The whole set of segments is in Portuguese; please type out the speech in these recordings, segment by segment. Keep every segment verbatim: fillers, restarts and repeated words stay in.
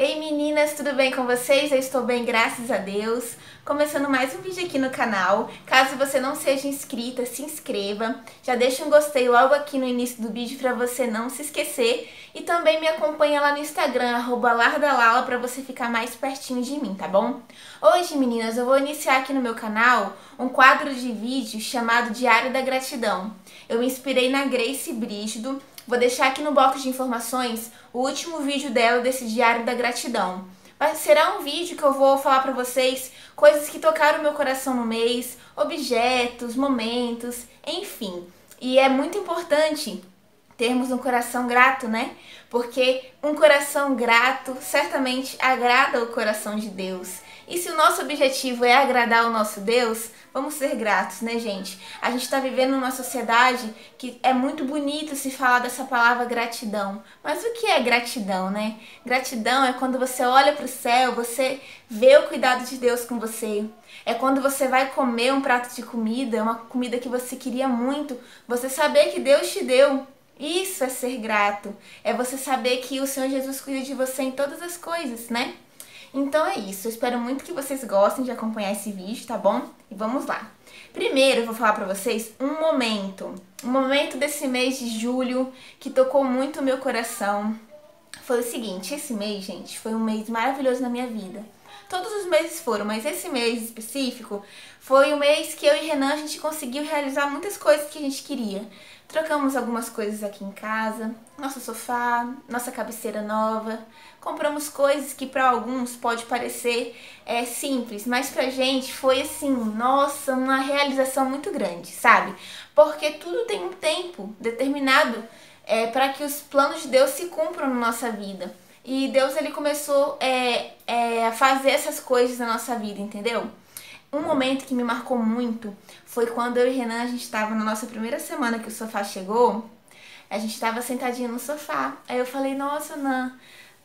Ei meninas, tudo bem com vocês? Eu estou bem, graças a Deus. Começando mais um vídeo aqui no canal. Caso você não seja inscrita, se inscreva. Já deixa um gostei logo aqui no início do vídeo para você não se esquecer. E também me acompanha lá no Instagram, arroba lardalala, para você ficar mais pertinho de mim, tá bom? Hoje, meninas, eu vou iniciar aqui no meu canal um quadro de vídeo chamado Diário da Gratidão. Eu me inspirei na Greice Brigido. Vou deixar aqui no box de informações o último vídeo dela desse Diário da Gratidão. Mas será um vídeo que eu vou falar pra vocês coisas que tocaram meu coração no mês, objetos, momentos, enfim. E é muito importante termos um coração grato, né? Porque um coração grato certamente agrada o coração de Deus. E se o nosso objetivo é agradar o nosso Deus, vamos ser gratos, né, gente? A gente está vivendo numa sociedade que é muito bonito se falar dessa palavra gratidão. Mas o que é gratidão, né? Gratidão é quando você olha para o céu, você vê o cuidado de Deus com você. É quando você vai comer um prato de comida, uma comida que você queria muito, você saber que Deus te deu. Isso é ser grato. É você saber que o Senhor Jesus cuida de você em todas as coisas, né? Então é isso, eu espero muito que vocês gostem de acompanhar esse vídeo, tá bom? E vamos lá. Primeiro eu vou falar pra vocês um momento, um momento desse mês de julho que tocou muito o meu coração. Foi o seguinte, esse mês, gente, foi um mês maravilhoso na minha vida. Todos os meses foram, mas esse mês específico foi o mês que eu e Renan a gente conseguiu realizar muitas coisas que a gente queria. Trocamos algumas coisas aqui em casa, nosso sofá, nossa cabeceira nova. Compramos coisas que para alguns pode parecer é, simples, mas pra gente foi assim, nossa, uma realização muito grande, sabe? Porque tudo tem um tempo determinado é, para que os planos de Deus se cumpram na nossa vida. E Deus, ele começou é, é, a fazer essas coisas na nossa vida, entendeu? Um momento que me marcou muito foi quando eu e Renan, a gente estava na nossa primeira semana que o sofá chegou. A gente estava sentadinha no sofá. Aí eu falei, nossa, Nan,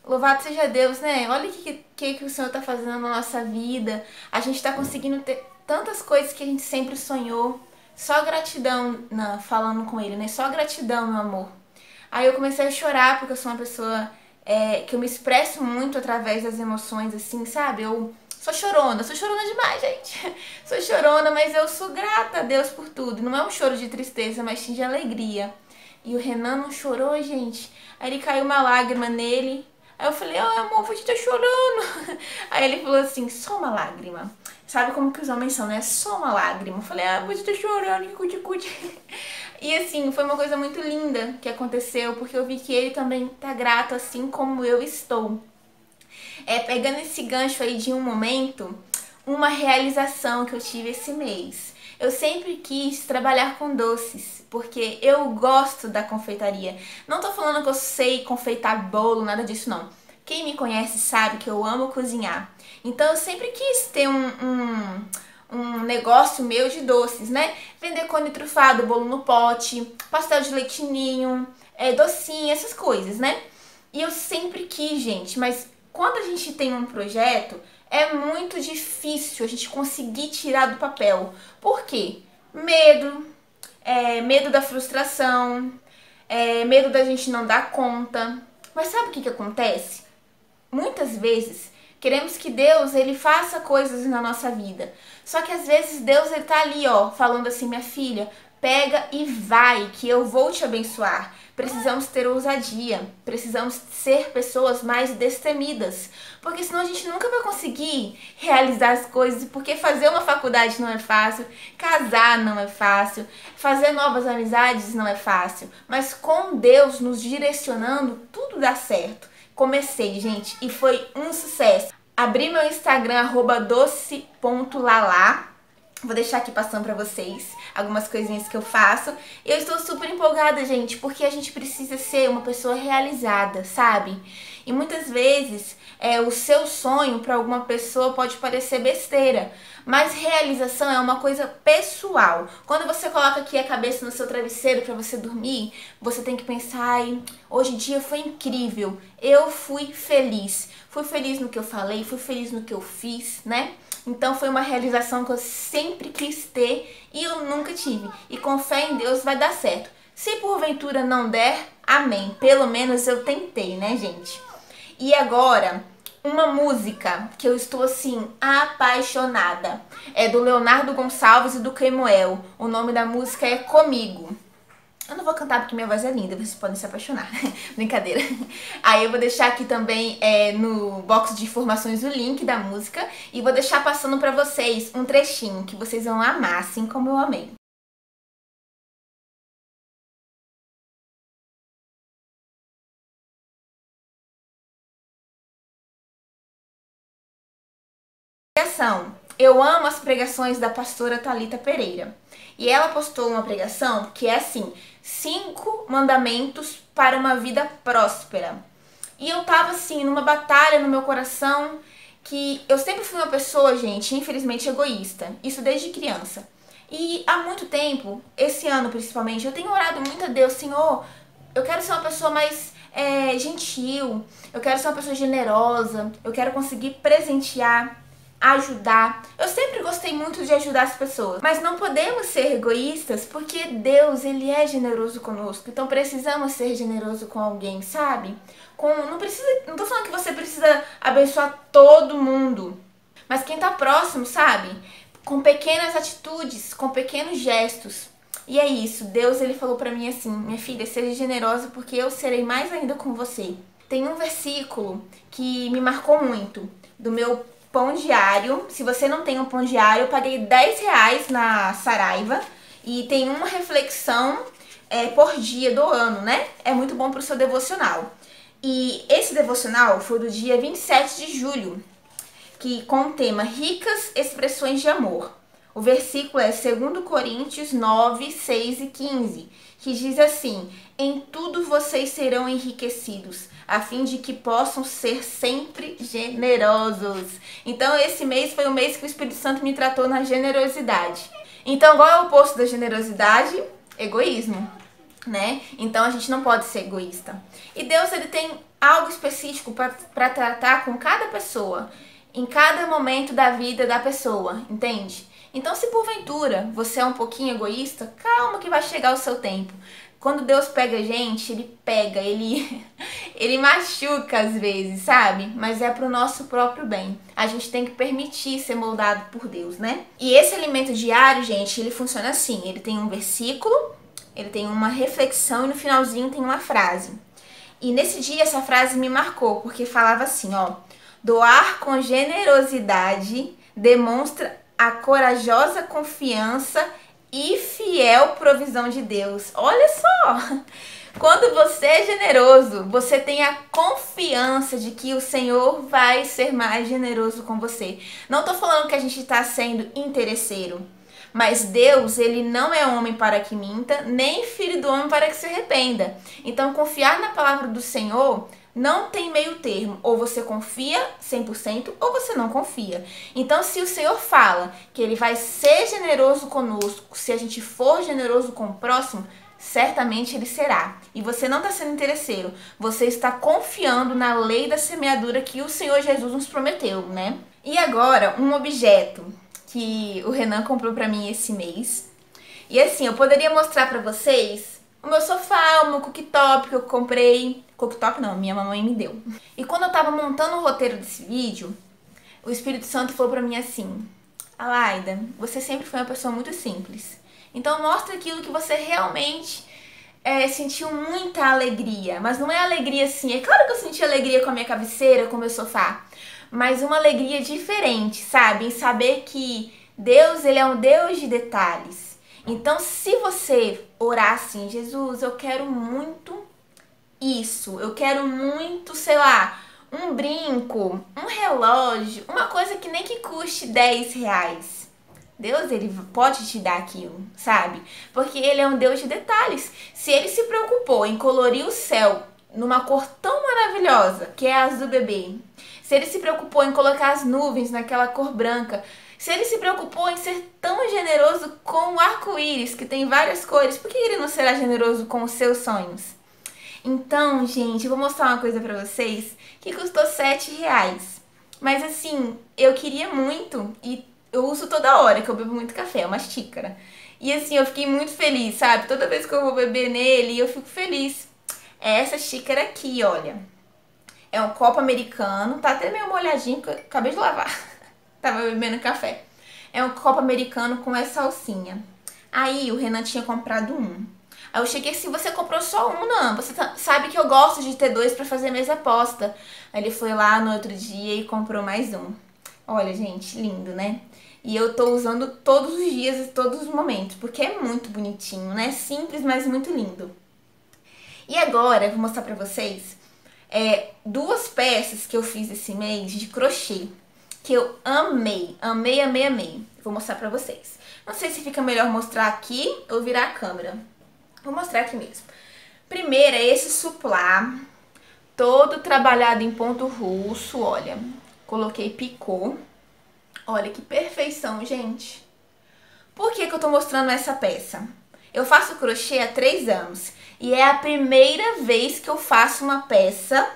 louvado seja Deus, né? Olha o que, que, que o Senhor tá fazendo na nossa vida. A gente tá conseguindo ter tantas coisas que a gente sempre sonhou. Só gratidão, Nan, falando com ele, né? Só gratidão, meu amor. Aí eu comecei a chorar porque eu sou uma pessoa... É, que eu me expresso muito através das emoções, assim, sabe? Eu sou chorona, sou chorona demais, gente. Sou chorona, mas eu sou grata a Deus por tudo. Não é um choro de tristeza, mas sim de alegria. E o Renan não chorou, gente. Aí ele caiu uma lágrima nele. Aí eu falei, oh, amor, você tá chorando. Aí ele falou assim, só uma lágrima. Sabe como que os homens são, né? Só uma lágrima. Eu falei, ah, você tá chorando, cuti, cuti. E assim, foi uma coisa muito linda que aconteceu, porque eu vi que ele também tá grato assim como eu estou. É, pegando esse gancho aí de um momento, uma realização que eu tive esse mês. Eu sempre quis trabalhar com doces, porque eu gosto da confeitaria. Não tô falando que eu sei confeitar bolo, nada disso não. Quem me conhece sabe que eu amo cozinhar. Então eu sempre quis ter um... um um negócio meu de doces, né? Vender cone trufado, bolo no pote, pastel de leite ninho, é, docinho, essas coisas, né? E eu sempre quis, gente, mas quando a gente tem um projeto, é muito difícil a gente conseguir tirar do papel. Por quê? Medo, é, medo da frustração, é, medo da gente não dar conta. Mas sabe o que que acontece? Muitas vezes... Queremos que Deus, ele faça coisas na nossa vida. Só que às vezes Deus, ele tá ali, ó, falando assim, minha filha, pega e vai, que eu vou te abençoar. Precisamos ter ousadia, precisamos ser pessoas mais destemidas. Porque senão a gente nunca vai conseguir realizar as coisas, porque fazer uma faculdade não é fácil, casar não é fácil, fazer novas amizades não é fácil. Mas com Deus nos direcionando, tudo dá certo. Comecei, gente, e foi um sucesso. Abri meu Instagram, arroba doce ponto lala. Vou deixar aqui passando pra vocês algumas coisinhas que eu faço. Eu estou super empolgada, gente, porque a gente precisa ser uma pessoa realizada, sabe? E muitas vezes é, o seu sonho pra alguma pessoa pode parecer besteira, mas realização é uma coisa pessoal. Quando você coloca aqui a cabeça no seu travesseiro pra você dormir, você tem que pensar, ai, hoje o dia foi incrível, eu fui feliz. Fui feliz no que eu falei, fui feliz no que eu fiz, né? Então foi uma realização que eu sempre quis ter e eu nunca tive. E com fé em Deus vai dar certo. Se porventura não der, amém. Pelo menos eu tentei, né, gente? E agora, Uma música que eu estou assim apaixonada é do Leonardo Gonçalves e do Cremoel. O nome da música é Comigo. Eu não vou cantar porque minha voz é linda, vocês podem se apaixonar. Brincadeira. Aí eu vou deixar aqui também é, no box de informações o link da música e vou deixar passando pra vocês um trechinho que vocês vão amar, assim como eu amei. Eu amo as pregações da pastora Thalita Pereira. E ela postou uma pregação que é assim, cinco mandamentos para uma vida próspera. E eu tava assim, numa batalha no meu coração, que eu sempre fui uma pessoa, gente, infelizmente egoísta. Isso desde criança. E há muito tempo, esse ano principalmente, eu tenho orado muito a Deus, Senhor, eu quero ser uma pessoa mais é, gentil, eu quero ser uma pessoa generosa, eu quero conseguir presentear, ajudar. Eu sempre gostei muito de ajudar as pessoas, mas não podemos ser egoístas porque Deus, Ele é generoso conosco, então precisamos ser generoso com alguém, sabe? Com, não, precisa, não tô falando que você precisa abençoar todo mundo, mas quem tá próximo, sabe? Com pequenas atitudes, com pequenos gestos. E é isso, Deus, Ele falou pra mim assim, minha filha, seja generosa porque eu serei mais ainda com você. Tem um versículo que me marcou muito, do meu pão diário. Se você não tem um pão diário, eu paguei dez reais na Saraiva e tem uma reflexão é, por dia do ano, né? É muito bom pro seu devocional. E esse devocional foi do dia vinte e sete de julho, que com o tema Ricas Expressões de Amor. O versículo é dois Coríntios nove, seis e quinze, que diz assim, em tudo vocês serão enriquecidos, a fim de que possam ser sempre generosos. Então esse mês foi o mês que o Espírito Santo me tratou na generosidade. Então qual é o oposto da generosidade? Egoísmo, né? Então a gente não pode ser egoísta. E Deus, Ele tem algo específico para tratar com cada pessoa, em cada momento da vida da pessoa, entende? Então, se porventura você é um pouquinho egoísta, calma que vai chegar o seu tempo. Quando Deus pega a gente, Ele pega, Ele, ele machuca às vezes, sabe? Mas é pro nosso próprio bem. A gente tem que permitir ser moldado por Deus, né? E esse alimento diário, gente, ele funciona assim. Ele tem um versículo, ele tem uma reflexão e no finalzinho tem uma frase. E nesse dia essa frase me marcou, porque falava assim, ó. Doar com generosidade demonstra a corajosa confiança e fiel provisão de Deus. Olha só! Quando você é generoso, você tem a confiança de que o Senhor vai ser mais generoso com você. Não tô falando que a gente tá sendo interesseiro, mas Deus, Ele não é homem para que minta, nem filho do homem para que se arrependa. Então, confiar na palavra do Senhor não tem meio termo, ou você confia cem por cento ou você não confia. Então se o Senhor fala que Ele vai ser generoso conosco, se a gente for generoso com o próximo, certamente Ele será. E você não está sendo interesseiro, você está confiando na lei da semeadura que o Senhor Jesus nos prometeu, né? E agora um objeto que o Renan comprou pra mim esse mês. E assim, eu poderia mostrar pra vocês o meu sofá, o meu cooktop que eu comprei. Cooktop não, minha mamãe me deu. E quando eu tava montando o roteiro desse vídeo, o Espírito Santo falou pra mim assim, Alaida, você sempre foi uma pessoa muito simples. Então mostra aquilo que você realmente é, sentiu muita alegria. Mas não é alegria assim, é claro que eu senti alegria com a minha cabeceira, com o meu sofá. Mas uma alegria diferente, sabe? Em saber que Deus, Ele é um Deus de detalhes. Então se você orar assim, Jesus, eu quero muito isso, eu quero muito, sei lá, um brinco, um relógio, uma coisa que nem que custe dez reais. Deus, Ele pode te dar aquilo, sabe? Porque Ele é um Deus de detalhes. Se Ele se preocupou em colorir o céu numa cor tão maravilhosa, que é a azul bebê, se Ele se preocupou em colocar as nuvens naquela cor branca, se Ele se preocupou em ser tão generoso com o arco-íris, que tem várias cores, por que Ele não será generoso com os seus sonhos? Então, gente, eu vou mostrar uma coisa pra vocês que custou sete reais. Mas assim, eu queria muito e eu uso toda hora, que eu bebo muito café, uma xícara. E assim, eu fiquei muito feliz, sabe? Toda vez que eu vou beber nele, eu fico feliz. É essa xícara aqui, olha. É um copo americano, tá até meio molhadinho, que eu acabei de lavar. Tava bebendo café. É um copo americano com essa alcinha. Aí o Renan tinha comprado um. Aí eu cheguei assim, você comprou só um, não? Você tá, sabe que eu gosto de ter dois pra fazer mesa posta. Aí ele foi lá no outro dia e comprou mais um. Olha, gente, lindo, né? E eu tô usando todos os dias e todos os momentos, porque é muito bonitinho, né? Simples, mas muito lindo. E agora eu vou mostrar pra vocês é, duas peças que eu fiz esse mês de crochê, que eu amei, amei, amei, amei. Vou mostrar pra vocês. Não sei se fica melhor mostrar aqui ou virar a câmera. Vou mostrar aqui mesmo. Primeiro é esse suplá, todo trabalhado em ponto russo, olha. Coloquei picô. Olha que perfeição, gente. Por que que eu tô mostrando essa peça? Eu faço crochê há três anos. E é a primeira vez que eu faço uma peça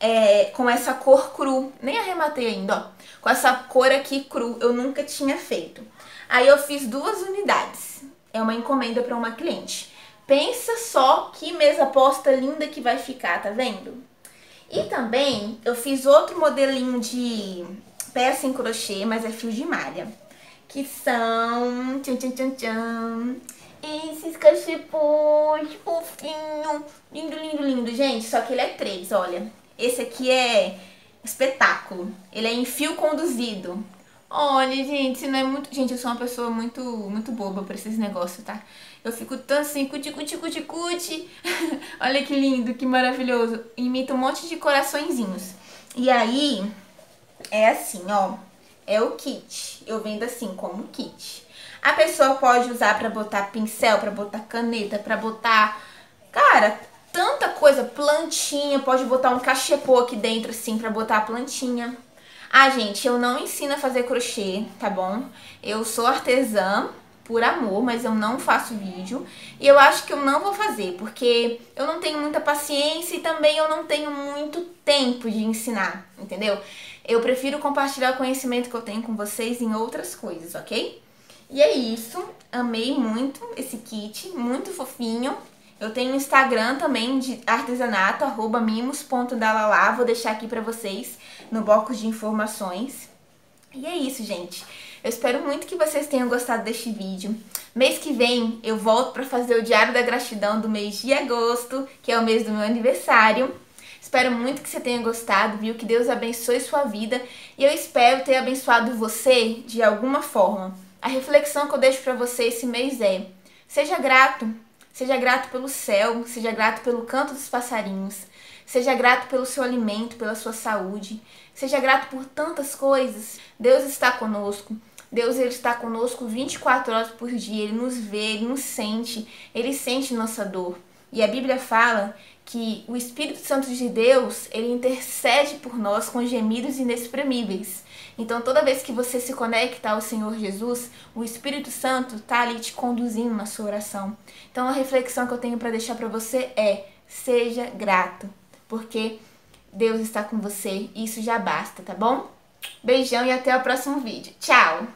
é, com essa cor cru. Nem arrematei ainda, ó. Com essa cor aqui cru, eu nunca tinha feito. Aí eu fiz duas unidades. É uma encomenda para uma cliente. Pensa só que mesa posta linda que vai ficar, tá vendo? E também eu fiz outro modelinho de peça em crochê, mas é fio de malha. Que são... Tchan, tchan, tchan, tchan. Esses cachepôs fofinho. Lindo, lindo, lindo, gente. Só que ele é três, olha. Esse aqui é espetáculo. Ele é em fio conduzido. Olha, gente, não é muito... Gente, eu sou uma pessoa muito, muito boba pra esses negócios, tá? Eu fico tão assim, cuti, cuti, cuti, cuti. Olha que lindo, que maravilhoso. Imita um monte de coraçõezinhos. E aí, é assim, ó. É o kit. Eu vendo assim, como kit. A pessoa pode usar pra botar pincel, pra botar caneta, pra botar... Cara, tanta coisa. Plantinha, pode botar um cachepô aqui dentro, assim, pra botar a plantinha. Ah, gente, eu não ensino a fazer crochê, tá bom? Eu sou artesã por amor, mas eu não faço vídeo. E eu acho que eu não vou fazer, porque eu não tenho muita paciência e também eu não tenho muito tempo de ensinar, entendeu? Eu prefiro compartilhar o conhecimento que eu tenho com vocês em outras coisas, ok? E é isso, amei muito esse kit, muito fofinho. Eu tenho um Instagram também de artesanato, arroba mimos ponto dalalá, vou deixar aqui pra vocês no bloco de informações. E é isso, gente. Eu espero muito que vocês tenham gostado deste vídeo. Mês que vem eu volto pra fazer o Diário da Gratidão do mês de agosto, que é o mês do meu aniversário. Espero muito que você tenha gostado, viu? Que Deus abençoe sua vida e eu espero ter abençoado você de alguma forma. A reflexão que eu deixo pra você esse mês é: seja grato. Seja grato pelo céu, seja grato pelo canto dos passarinhos, seja grato pelo seu alimento, pela sua saúde, seja grato por tantas coisas. Deus está conosco, Deus ele está conosco vinte e quatro horas por dia, Ele nos vê, Ele nos sente, Ele sente nossa dor. E a Bíblia fala que o Espírito Santo de Deus, ele intercede por nós com gemidos inexprimíveis. Então toda vez que você se conecta ao Senhor Jesus, o Espírito Santo está ali te conduzindo na sua oração. Então a reflexão que eu tenho para deixar para você é: seja grato, porque Deus está com você e isso já basta, tá bom? Beijão e até o próximo vídeo. Tchau!